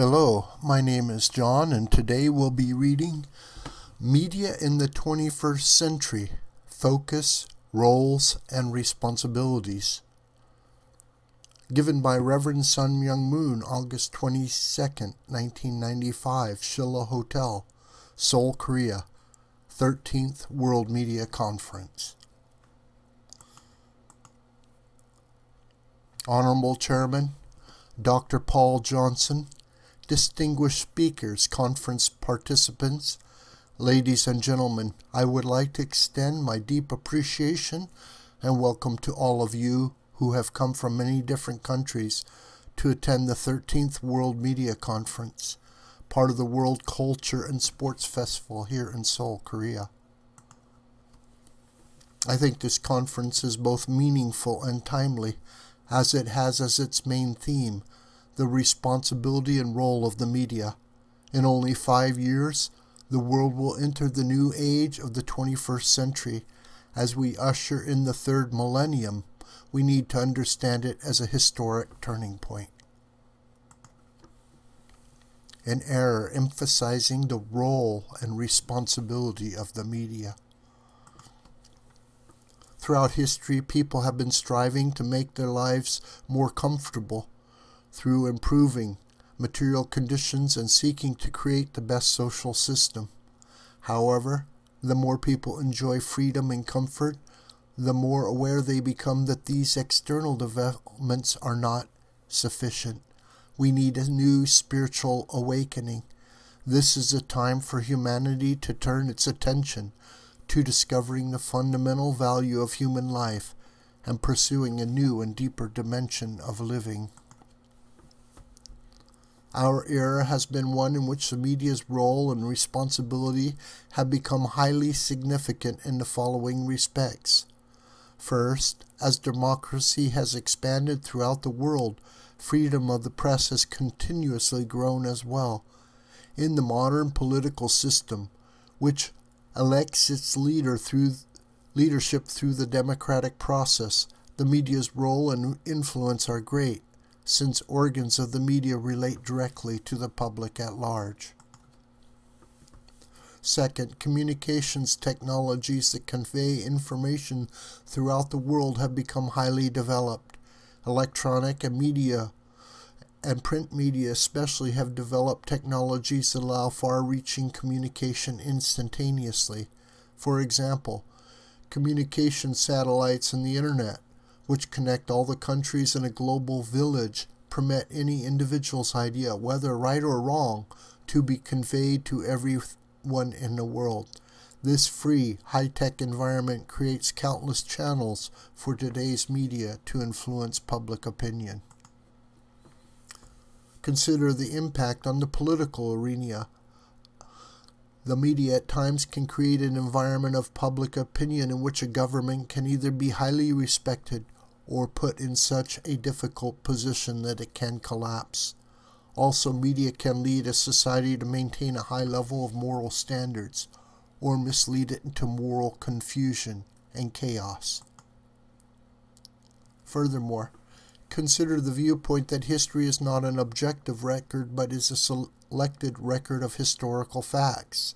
Hello, my name is John, and today we'll be reading Media in the 21st Century, Focus, Roles, and Responsibilities, given by Reverend Sun Myung Moon, August 22, 1995, Shilla Hotel, Seoul, Korea, 13th World Media Conference. Honorable Chairman, Dr. Paul Johnson, distinguished speakers, conference participants, ladies and gentlemen, I would like to extend my deep appreciation and welcome to all of you who have come from many different countries to attend the 13th World Media Conference, part of the World Culture and Sports Festival here in Seoul, Korea. I think this conference is both meaningful and timely, as it has as its main theme the responsibility and role of the media. In only 5 years, the world will enter the new age of the 21st century. As we usher in the third millennium, we need to understand it as a historic turning point. An error emphasizing the role and responsibility of the media. Throughout history, people have been striving to make their lives more comfortable through improving material conditions and seeking to create the best social system. However, the more people enjoy freedom and comfort, the more aware they become that these external developments are not sufficient. We need a new spiritual awakening. This is a time for humanity to turn its attention to discovering the fundamental value of human life and pursuing a new and deeper dimension of living. Our era has been one in which the media's role and responsibility have become highly significant in the following respects. First, as democracy has expanded throughout the world, freedom of the press has continuously grown as well. In the modern political system, which elects its leadership through the democratic process, the media's role and influence are great, since organs of the media relate directly to the public at large. Second, communications technologies that convey information throughout the world have become highly developed. Electronic and media and print media especially have developed technologies that allow far-reaching communication instantaneously. For example, communication satellites and the internet, which connect all the countries in a global village, permit any individual's idea, whether right or wrong, to be conveyed to everyone in the world. This free, high-tech environment creates countless channels for today's media to influence public opinion. Consider the impact on the political arena. The media at times can create an environment of public opinion in which a government can either be highly respected or put in such a difficult position that it can collapse. Also, media can lead a society to maintain a high level of moral standards or mislead it into moral confusion and chaos. Furthermore, consider the viewpoint that history is not an objective record but is a selected record of historical facts.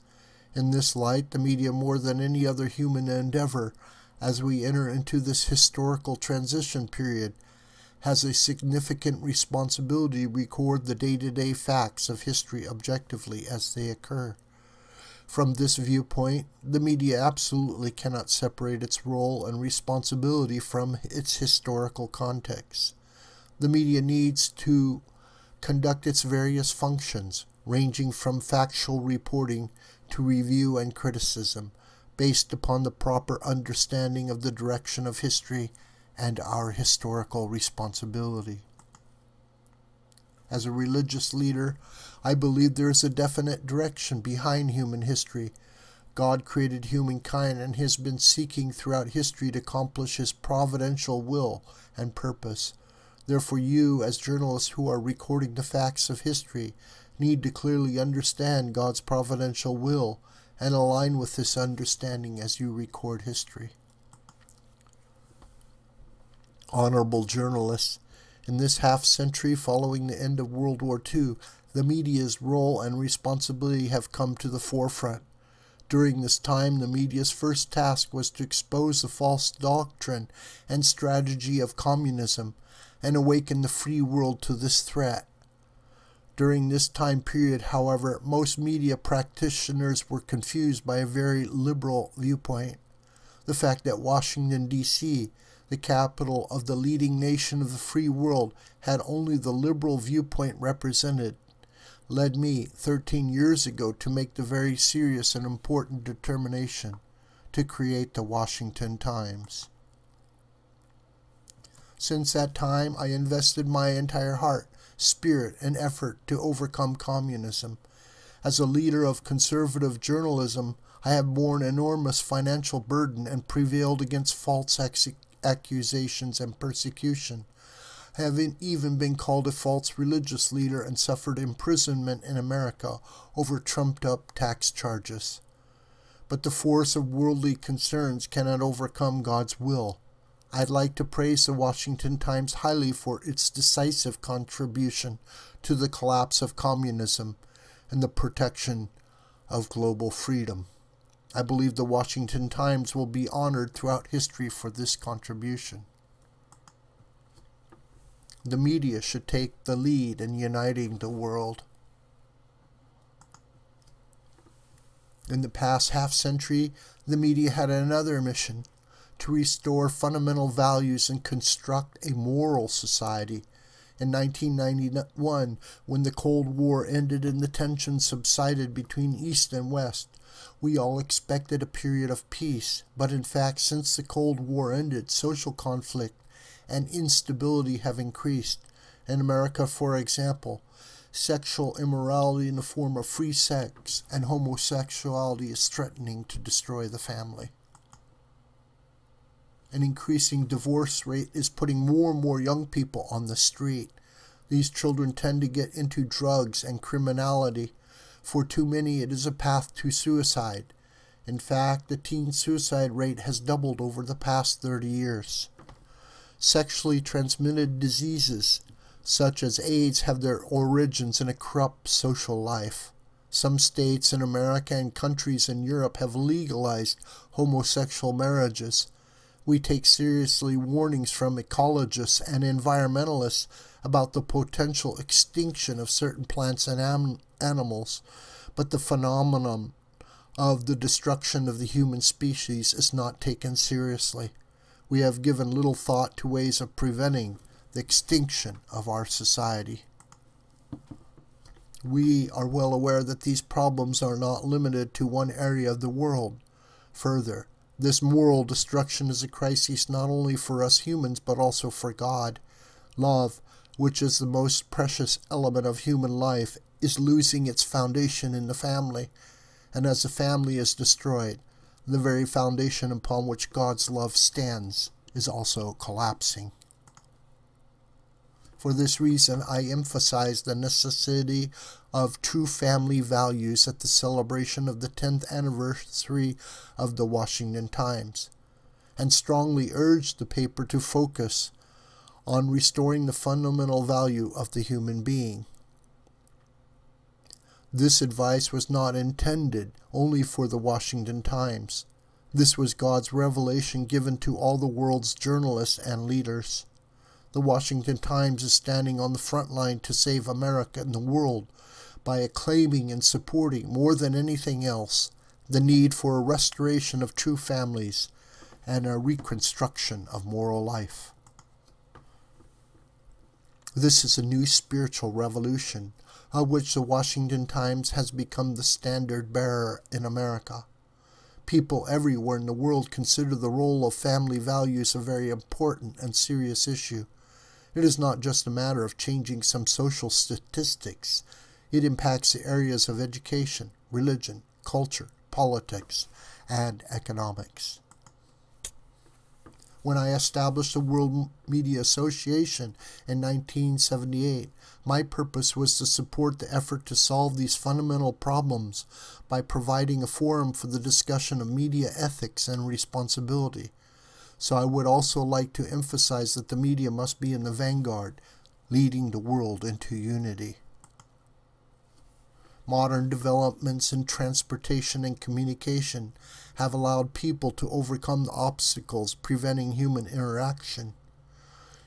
In this light, the media, more than any other human endeavor, as we enter into this historical transition period, has a significant responsibility to record the day-to-day facts of history objectively as they occur. From this viewpoint, the media absolutely cannot separate its role and responsibility from its historical context. The media needs to conduct its various functions, ranging from factual reporting to review and criticism, based upon the proper understanding of the direction of history and our historical responsibility. As a religious leader, I believe there is a definite direction behind human history. God created humankind and has been seeking throughout history to accomplish his providential will and purpose. Therefore, you, as journalists who are recording the facts of history, need to clearly understand God's providential will and align with this understanding as you record history. Honorable journalists, in this half-century following the end of World War II, the media's role and responsibility have come to the forefront. During this time, the media's first task was to expose the false doctrine and strategy of communism and awaken the free world to this threat. During this time period, however, most media practitioners were confused by a very liberal viewpoint. The fact that Washington, D.C., the capital of the leading nation of the free world, had only the liberal viewpoint represented, led me 13 years ago to make the very serious and important determination to create the Washington Times. Since that time, I invested my entire heart, spirit, and effort to overcome communism. As a leader of conservative journalism, I have borne enormous financial burden and prevailed against false accusations and persecution. I have even been called a false religious leader and suffered imprisonment in America over trumped-up tax charges. But the force of worldly concerns cannot overcome God's will. I'd like to praise the Washington Times highly for its decisive contribution to the collapse of communism and the protection of global freedom. I believe the Washington Times will be honored throughout history for this contribution. The media should take the lead in uniting the world. In the past half-century, the media had another mission: to restore fundamental values and construct a moral society. In 1991, when the Cold War ended and the tensions subsided between East and West, we all expected a period of peace. But in fact, since the Cold War ended, social conflict and instability have increased. In America, for example, sexual immorality in the form of free sex and homosexuality is threatening to destroy the family. An increasing divorce rate is putting more and more young people on the street. These children tend to get into drugs and criminality. For too many, it is a path to suicide. In fact, the teen suicide rate has doubled over the past 30 years. Sexually transmitted diseases, such as AIDS, have their origins in a corrupt social life. Some states in America and countries in Europe have legalized homosexual marriages. We take seriously warnings from ecologists and environmentalists about the potential extinction of certain plants and animals, but the phenomenon of the destruction of the human species is not taken seriously. We have given little thought to ways of preventing the extinction of our society. We are well aware that these problems are not limited to one area of the world. Further, this moral destruction is a crisis not only for us humans, but also for God. Love, which is the most precious element of human life, is losing its foundation in the family. And as the family is destroyed, the very foundation upon which God's love stands is also collapsing. For this reason, I emphasize the necessity of true family values at the celebration of the 10th anniversary of the Washington Times, and strongly urge the paper to focus on restoring the fundamental value of the human being. This advice was not intended only for the Washington Times. This was God's revelation given to all the world's journalists and leaders. The Washington Times is standing on the front line to save America and the world by acclaiming and supporting, more than anything else, the need for a restoration of true families and a reconstruction of moral life. This is a new spiritual revolution of which the Washington Times has become the standard bearer in America. People everywhere in the world consider the role of family values a very important and serious issue. It is not just a matter of changing some social statistics. It impacts the areas of education, religion, culture, politics, and economics. When I established the World Media Association in 1978, my purpose was to support the effort to solve these fundamental problems by providing a forum for the discussion of media ethics and responsibility. So I would also like to emphasize that the media must be in the vanguard, leading the world into unity. Modern developments in transportation and communication have allowed people to overcome the obstacles preventing human interaction.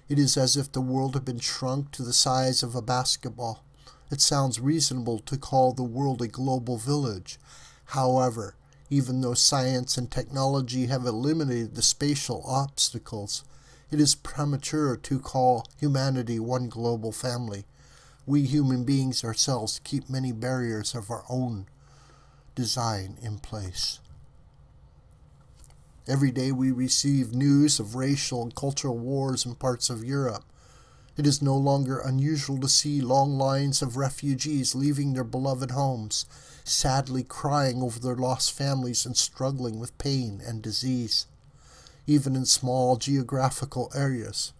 It is as if the world had been shrunk to the size of a basketball. It sounds reasonable to call the world a global village. However, even though science and technology have eliminated the spatial obstacles, it is premature to call humanity one global family. We human beings ourselves keep many barriers of our own design in place. Every day we receive news of racial and cultural wars in parts of Europe. It is no longer unusual to see long lines of refugees leaving their beloved homes, sadly crying over their lost families and struggling with pain and disease. Even in small geographical areas,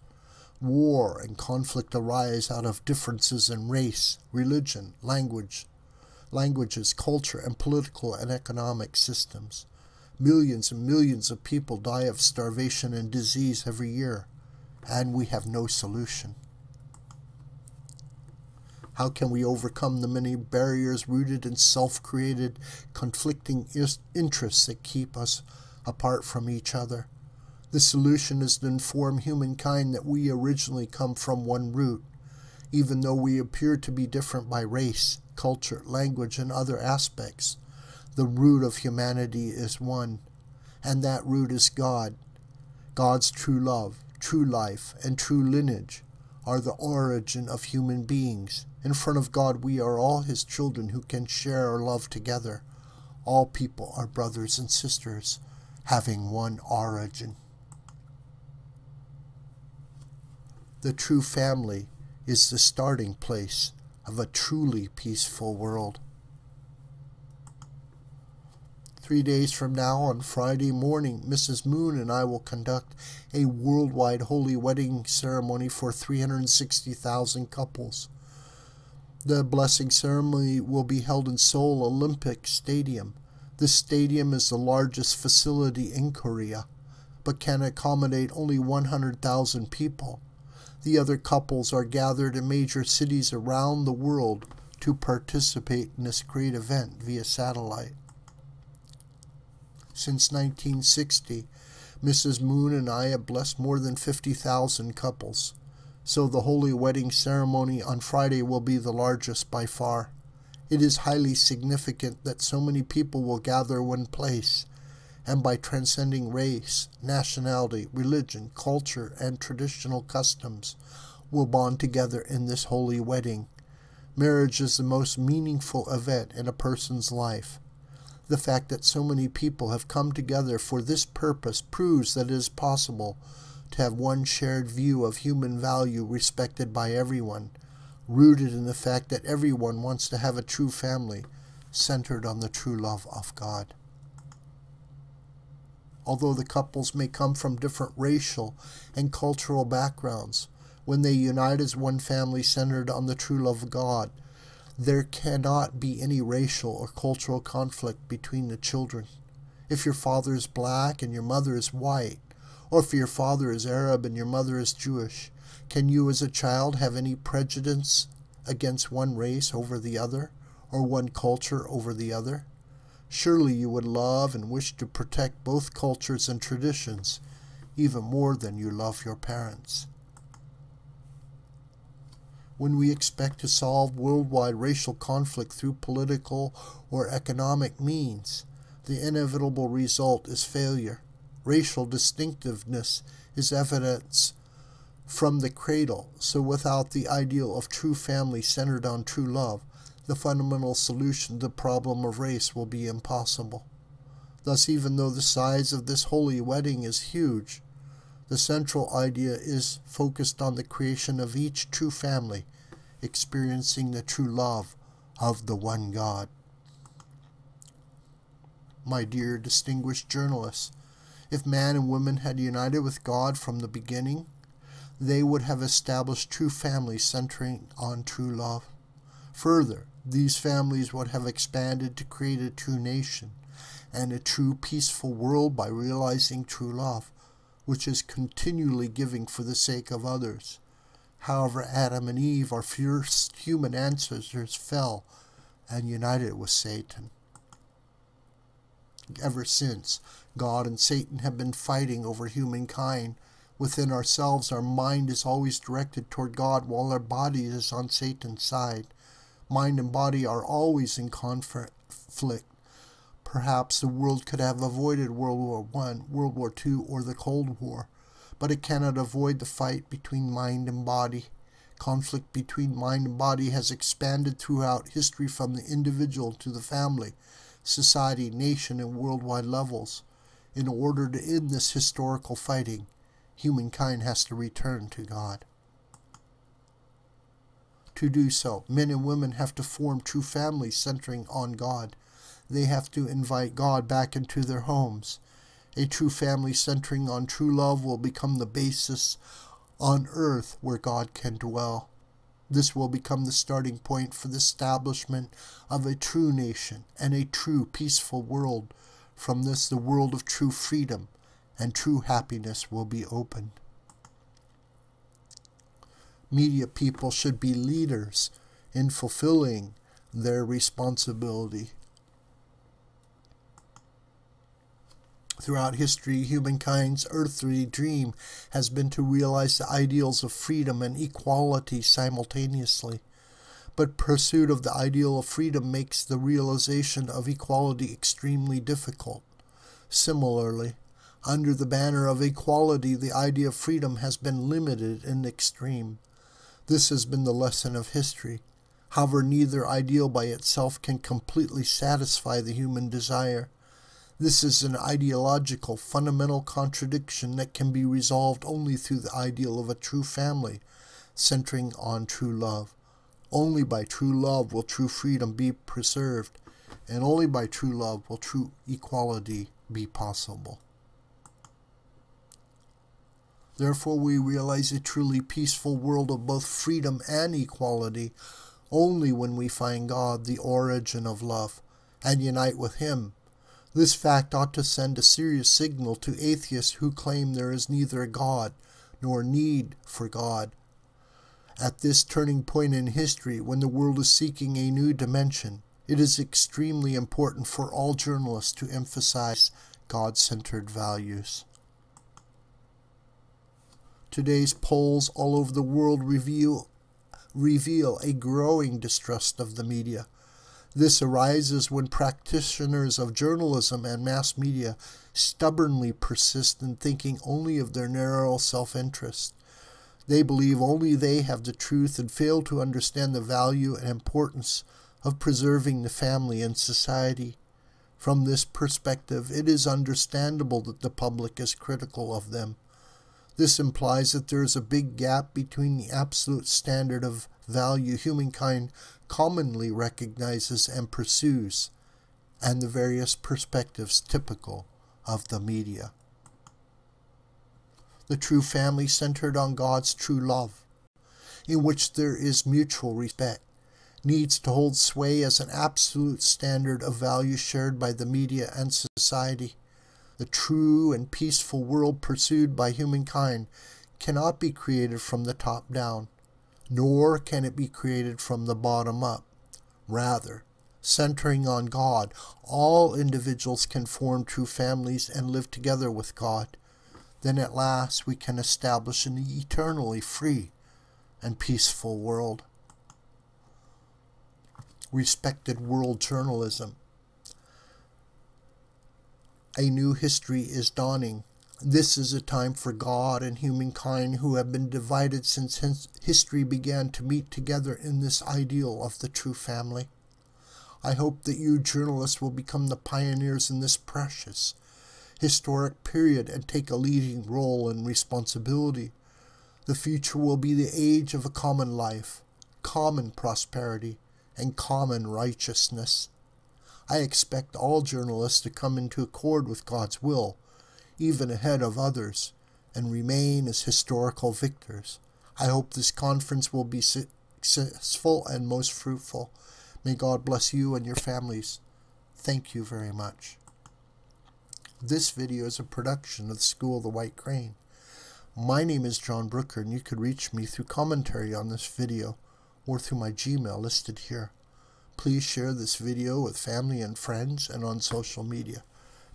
war and conflict arise out of differences in race, religion, languages, culture, and political and economic systems. Millions and millions of people die of starvation and disease every year, and we have no solution. How can we overcome the many barriers rooted in self-created, conflicting interests that keep us apart from each other? The solution is to inform humankind that we originally come from one root. Even though we appear to be different by race, culture, language, and other aspects, the root of humanity is one, and that root is God. God's true love, true life, and true lineage are the origin of human beings. In front of God, we are all His children who can share our love together. All people are brothers and sisters, having one origin. The true family is the starting place of a truly peaceful world. 3 days from now, on Friday morning, Mrs. Moon and I will conduct a worldwide holy wedding ceremony for 360,000 couples. The blessing ceremony will be held in Seoul Olympic Stadium. This stadium is the largest facility in Korea, but can accommodate only 100,000 people. The other couples are gathered in major cities around the world to participate in this great event via satellite. Since 1960, Mrs. Moon and I have blessed more than 50,000 couples, so the holy wedding ceremony on Friday will be the largest by far. It is highly significant that so many people will gather in one place, and by transcending race, nationality, religion, culture, and traditional customs, will bond together in this holy wedding. Marriage is the most meaningful event in a person's life. The fact that so many people have come together for this purpose proves that it is possible to have one shared view of human value respected by everyone, rooted in the fact that everyone wants to have a true family centered on the true love of God. Although the couples may come from different racial and cultural backgrounds, when they unite as one family centered on the true love of God, there cannot be any racial or cultural conflict between the children. If your father is black and your mother is white, or if your father is Arab and your mother is Jewish, can you as a child have any prejudice against one race over the other, or one culture over the other? Surely you would love and wish to protect both cultures and traditions, even more than you love your parents. When we expect to solve worldwide racial conflict through political or economic means, the inevitable result is failure. Racial distinctiveness is evidence from the cradle, so without the ideal of true family centered on true love, the fundamental solution to the problem of race will be impossible. Thus, even though the size of this holy wedding is huge, the central idea is focused on the creation of each true family, experiencing the true love of the one God. My dear distinguished journalists, if man and woman had united with God from the beginning, they would have established true families centering on true love. Further, these families would have expanded to create a true nation and a true peaceful world by realizing true love, which is continually giving for the sake of others. However, Adam and Eve, our first human ancestors, fell and united with Satan. Ever since, God and Satan have been fighting over humankind. Within ourselves, our mind is always directed toward God, while our body is on Satan's side. Mind and body are always in conflict. Perhaps the world could have avoided World War I, World War II, or the Cold War, but it cannot avoid the fight between mind and body. Conflict between mind and body has expanded throughout history from the individual to the family, society, nation, and worldwide levels. In order to end this historical fighting, humankind has to return to God. To do so, men and women have to form true families centering on God. They have to invite God back into their homes. A true family centering on true love will become the basis on earth where God can dwell. This will become the starting point for the establishment of a true nation and a true peaceful world. From this, the world of true freedom and true happiness will be opened. Media people should be leaders in fulfilling their responsibility. Throughout history, humankind's earthly dream has been to realize the ideals of freedom and equality simultaneously. But pursuit of the ideal of freedom makes the realization of equality extremely difficult. Similarly, under the banner of equality, the idea of freedom has been limited and extreme. This has been the lesson of history. However, neither ideal by itself can completely satisfy the human desire. This is an ideological, fundamental contradiction that can be resolved only through the ideal of a true family, centering on true love. Only by true love will true freedom be preserved, and only by true love will true equality be possible. Therefore, we realize a truly peaceful world of both freedom and equality only when we find God, the origin of love, and unite with Him. This fact ought to send a serious signal to atheists who claim there is neither a God nor need for God. At this turning point in history, when the world is seeking a new dimension, it is extremely important for all journalists to emphasize God-centered values. Today's polls all over the world reveal a growing distrust of the media. This arises when practitioners of journalism and mass media stubbornly persist in thinking only of their narrow self-interest. They believe only they have the truth and fail to understand the value and importance of preserving the family and society. From this perspective, it is understandable that the public is critical of them. This implies that there is a big gap between the absolute standard of value humankind commonly recognizes and pursues, and the various perspectives typical of the media. The true family centered on God's true love, in which there is mutual respect, needs to hold sway as an absolute standard of value shared by the media and society. The true and peaceful world pursued by humankind cannot be created from the top down, nor can it be created from the bottom up. Rather, centering on God, all individuals can form true families and live together with God. Then at last we can establish an eternally free and peaceful world. Respected world journalism. A new history is dawning. This is a time for God and humankind who have been divided since history began to meet together in this ideal of the true family. I hope that you journalists will become the pioneers in this precious historic period and take a leading role and responsibility. The future will be the age of a common life, common prosperity, and common righteousness. I expect all journalists to come into accord with God's will, even ahead of others, and remain as historical victors. I hope this conference will be successful and most fruitful. May God bless you and your families. Thank you very much. This video is a production of the School of the White Crane. My name is John Brooker, and you could reach me through commentary on this video or through my Gmail listed here. Please share this video with family and friends and on social media.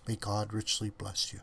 May God richly bless you.